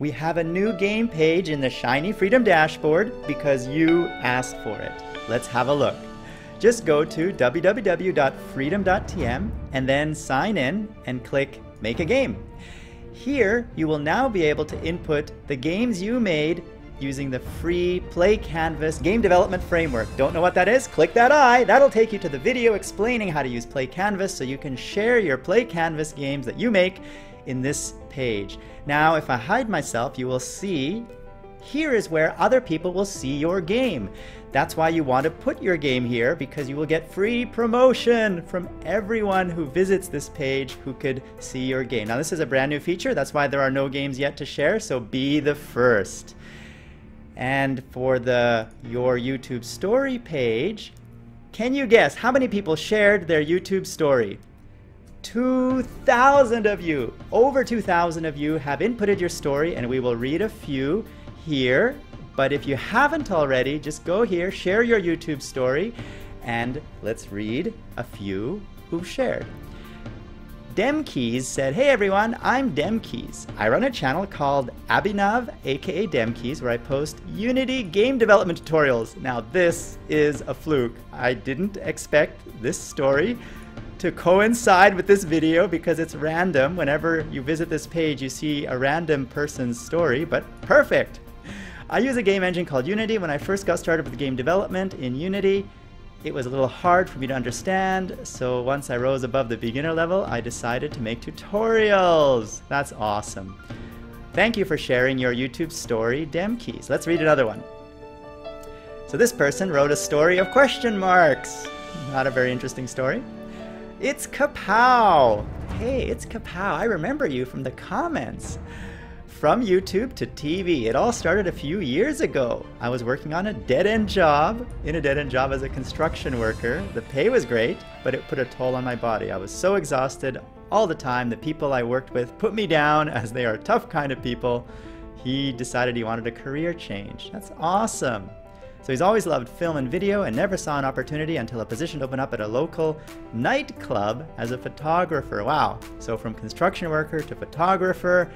We have a new game page in the Shiny Freedom Dashboard because you asked for it. Let's have a look. Just go to www.freedom.tm and then sign in and click Make a Game. Here, you will now be able to input the games you made using the free PlayCanvas game development framework. Don't know what that is? Click that eye. That'll take you to the video explaining how to use PlayCanvas so you can share your PlayCanvas games that you make in this page. Now, if I hide myself, you will see here is where other people will see your game. That's why you want to put your game here, because you will get free promotion from everyone who visits this page who could see your game. Now, this is a brand new feature. That's why there are no games yet to share, so be the first. And for the Your YouTube Story page, can you guess how many people shared their YouTube story? 2,000 of you! Over 2,000 of you have inputted your story, and we will read a few here. But if you haven't already, just go here, share your YouTube story, and let's read a few who've shared. Demkeys said, "Hey everyone, I'm Demkeys. I run a channel called Abhinav aka Demkeys where I post Unity game development tutorials." Now this is a fluke. I didn't expect this story to coincide with this video because it's random. Whenever you visit this page, you see a random person's story, but perfect. "I use a game engine called Unity. When I first got started with game development in Unity, it was a little hard for me to understand, so once I rose above the beginner level, I decided to make tutorials." That's awesome. Thank you for sharing your YouTube story, Demkeys. Let's read another one. So this person wrote a story of question marks. Not a very interesting story. It's Kapow. "Hey, it's Kapow. I remember you from the comments. From YouTube to TV, it all started a few years ago. I was working on a dead-end job, as a construction worker. The pay was great, but it put a toll on my body. I was so exhausted all the time. The people I worked with put me down as they are tough kind of people. He decided he wanted a career change." That's awesome. "So he's always loved film and video and never saw an opportunity until a position opened up at a local nightclub as a photographer." Wow. So from construction worker to photographer,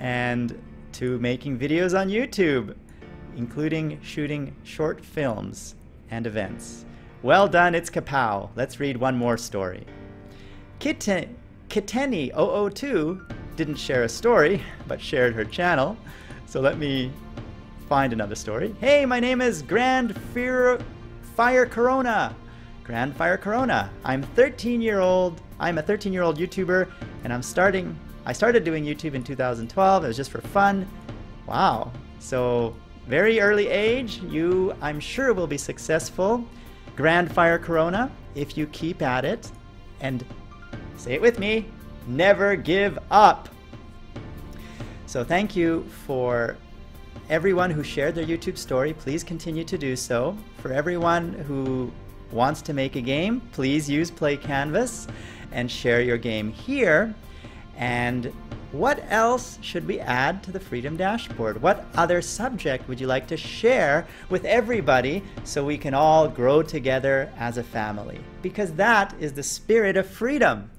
and to making videos on YouTube, including shooting short films and events. Well done, it's Kapow. Let's read one more story. Kiteni002 didn't share a story, but shared her channel. So let me find another story. "Hey, my name is Grand Fire Corona. I'm a 13-year-old YouTuber, and I started doing YouTube in 2012. It was just for fun." Wow. So very early age, you, I'm sure, will be successful. Grand Fire Corona, if you keep at it, and say it with me, never give up. So thank you for everyone who shared their YouTube story. Please continue to do so. For everyone who wants to make a game, please use PlayCanvas and share your game here. And what else should we add to the Freedom Dashboard? What other subject would you like to share with everybody so we can all grow together as a family? Because that is the spirit of freedom.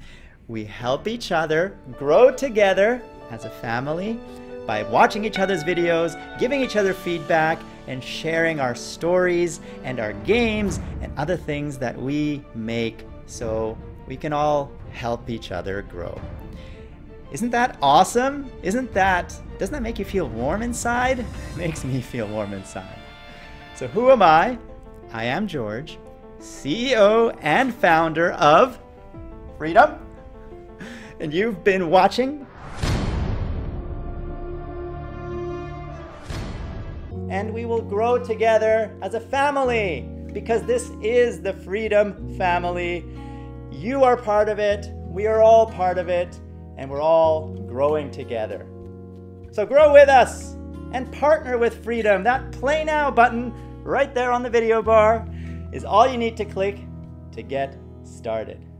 We help each other grow together as a family by watching each other's videos, giving each other feedback, and sharing our stories and our games and other things that we make so we can all help each other grow. Isn't that awesome? Doesn't that make you feel warm inside? It makes me feel warm inside. So who am I? I am George, CEO and founder of Freedom. And you've been watching. And we will grow together as a family because this is the Freedom family. You are part of it. We are all part of it. And we're all growing together. So grow with us and partner with Freedom. That Play Now button right there on the video bar is all you need to click to get started.